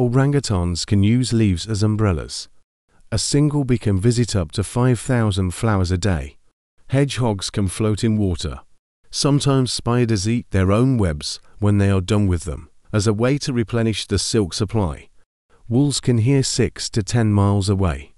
Orangutans can use leaves as umbrellas. A single bee can visit up to 5,000 flowers a day. Hedgehogs can float in water. Sometimes spiders eat their own webs when they are done with them, as a way to replenish the silk supply. Wolves can hear 6 to 10 miles away.